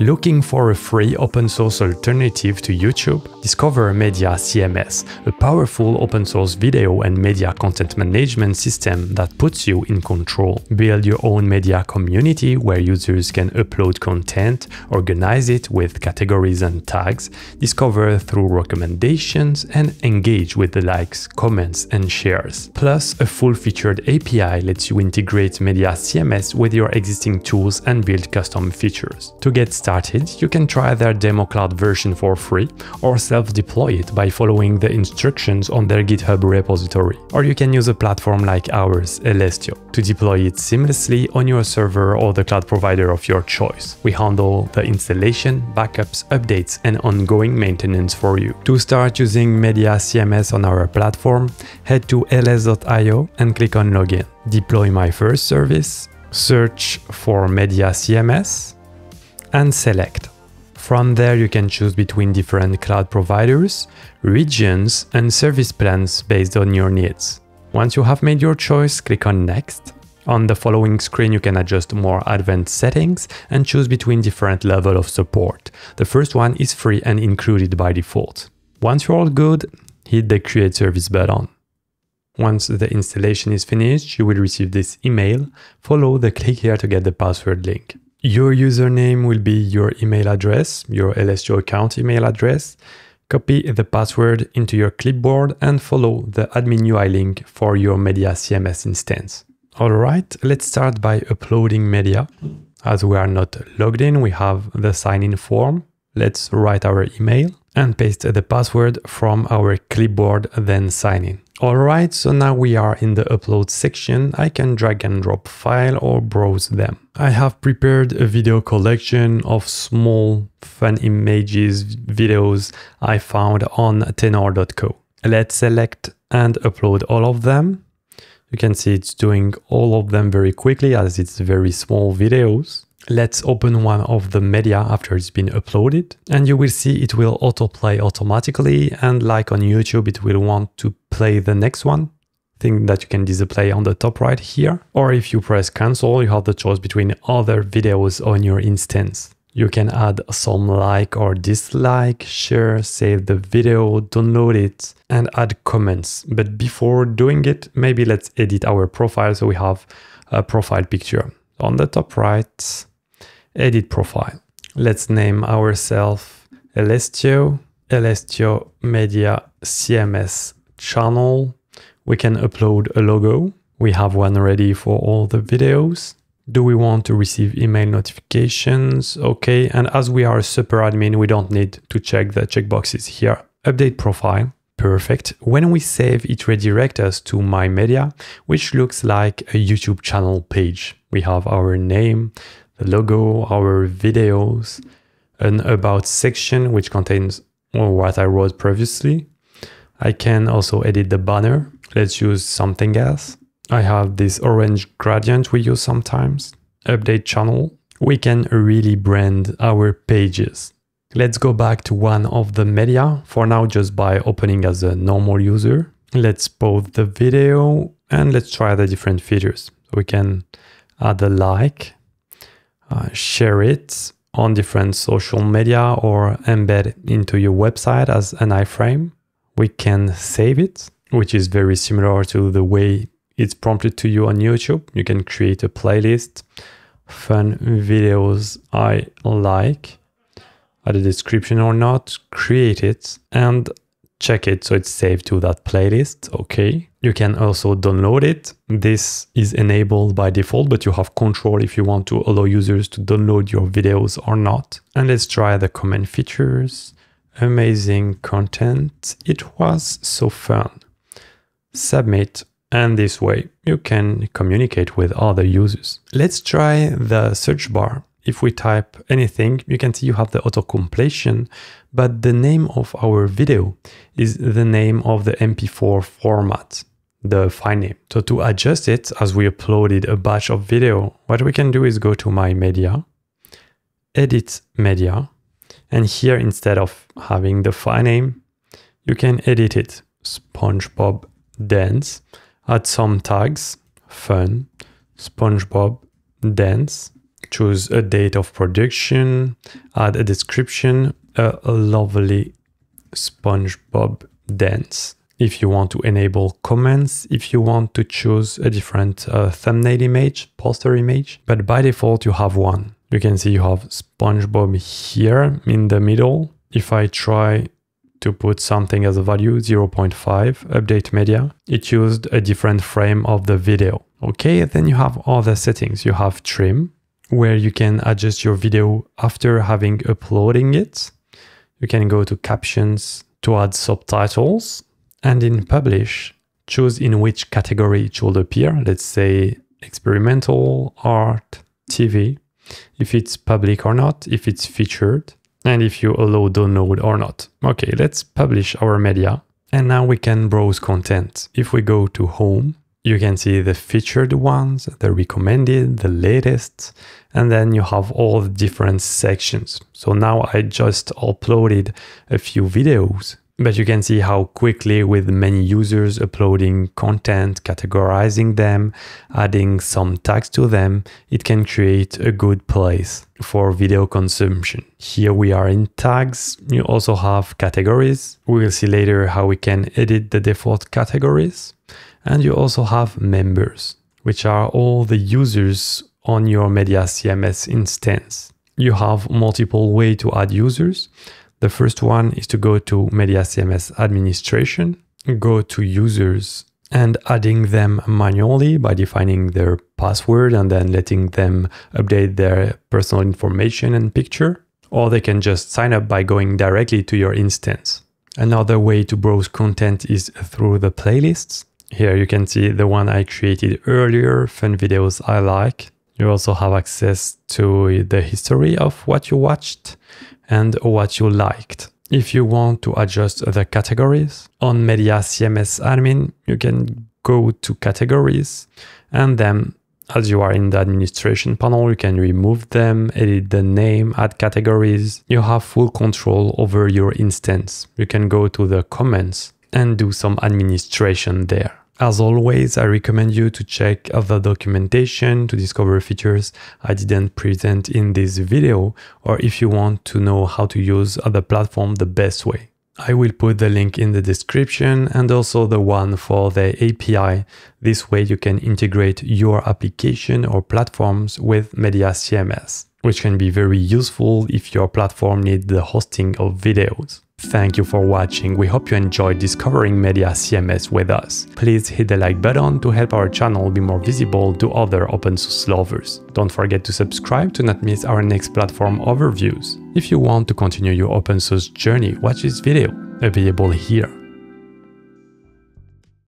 Looking for a free open source alternative to YouTube? Discover MediaCMS, a powerful open source video and media content management system that puts you in control. Build your own media community where users can upload content, organize it with categories and tags, discover through recommendations, and engage with the likes, comments, and shares. Plus, a full-featured API lets you integrate MediaCMS with your existing tools and build custom features. To get started, you can try their demo cloud version for free or self-deploy it by following the instructions on their GitHub repository. Or you can use a platform like ours, Elestio, to deploy it seamlessly on your server or the cloud provider of your choice. We handle the installation, backups, updates, and ongoing maintenance for you. To start using MediaCMS on our platform, head to ls.io and click on Login. Deploy my first service, search for MediaCMS, and select. From there, you can choose between different cloud providers, regions, and service plans based on your needs. Once you have made your choice, click on Next. On the following screen, you can adjust more advanced settings and choose between different levels of support. The first one is free and included by default. Once you're all good, hit the Create Service button. Once the installation is finished, you will receive this email. Follow the click here to get the password link. Your username will be your email address, your Elestio account email address. Copy the password into your clipboard and follow the admin UI link for your MediaCMS instance. Alright, let's start by uploading media. As we are not logged in, we have the sign-in form. Let's write our email and paste the password from our clipboard, then sign in. Alright, so now we are in the upload section. I can drag and drop file or browse them. I have prepared a video collection of small fun images, videos I found on tenor.co. Let's select and upload all of them. You can see it's doing all of them very quickly as it's very small videos. Let's open one of the media after it's been uploaded, and you will see it will autoplay automatically, and like on YouTube, it will want to play the next one, thing that you can display on the top right here. Or if you press cancel, you have the choice between other videos on your instance. You can add some like or dislike, share, save the video, download it, and add comments. But before doing it, maybe let's edit our profile so we have a profile picture. On the top right, edit profile. Let's name ourselves Elestio, Elestio Media CMS channel. We can upload a logo. We have one ready for all the videos. Do we want to receive email notifications? Okay, and as we are a super admin, we don't need to check the checkboxes here. Update profile. Perfect. When we save, it redirects us to My Media, which looks like a YouTube channel page. We have our name, the logo, our videos, an About section, which contains what I wrote previously. I can also edit the banner. Let's use something else. I have this orange gradient we use sometimes. Update channel. We can really brand our pages. Let's go back to one of the media, for now just by opening as a normal user. Let's pause the video and let's try the different features. So we can add a like, share it on different social media or embed it into your website as an iframe. We can save it, which is very similar to the way it's prompted to you on YouTube. You can create a playlist, fun videos I like. Add a description or not, create it and check it so it's saved to that playlist. Okay. You can also download it. This is enabled by default, but you have control if you want to allow users to download your videos or not. And let's try the comment features. Amazing content. It was so fun. Submit. And this way you can communicate with other users. Let's try the search bar. If we type anything, you can see you have the autocompletion, but the name of our video is the name of the MP4 format, the file name. So to adjust it, as we uploaded a batch of video, what we can do is go to My Media, edit media, and here instead of having the file name, you can edit it, SpongeBob Dance, add some tags, fun, SpongeBob Dance, choose a date of production, add a description, a lovely SpongeBob dance. If you want to enable comments, if you want to choose a different thumbnail image, poster image, but by default you have one. You can see you have SpongeBob here in the middle. If I try to put something as a value, 0.5, update media, it used a different frame of the video. Okay, then you have other settings. You have trim, where you can adjust your video after having uploading it. You can go to captions to add subtitles. And in publish, choose in which category it will appear. Let's say experimental, art, TV, if it's public or not, if it's featured, and if you allow download or not. Okay, let's publish our media. And now we can browse content. If we go to home, you can see the featured ones, the recommended, the latest, and then you have all the different sections. So now I just uploaded a few videos. But you can see how quickly, with many users uploading content, categorizing them, adding some tags to them, it can create a good place for video consumption. Here we are in tags. You also have categories. We will see later how we can edit the default categories. And you also have members, which are all the users on your MediaCMS instance. You have multiple ways to add users. The first one is to go to MediaCMS administration, go to users and adding them manually by defining their password and then letting them update their personal information and picture, or they can just sign up by going directly to your instance. Another way to browse content is through the playlists. Here you can see the one I created earlier, fun videos I like. You also have access to the history of what you watched and what you liked. If you want to adjust the categories on MediaCMS admin, you can go to categories and then as you are in the administration panel, you can remove them, edit the name, add categories. You have full control over your instance. You can go to the comments and do some administration there. As always, I recommend you to check the documentation to discover features I didn't present in this video, or if you want to know how to use the platform the best way. I will put the link in the description and also the one for the API. This way you can integrate your application or platforms with MediaCMS, which can be very useful if your platform needs the hosting of videos. Thank you for watching. We hope you enjoyed discovering MediaCMS with us. Please hit the like button to help our channel be more visible to other open source lovers. Don't forget to subscribe to not miss our next platform overviews. If you want to continue your open source journey, watch this video, available here.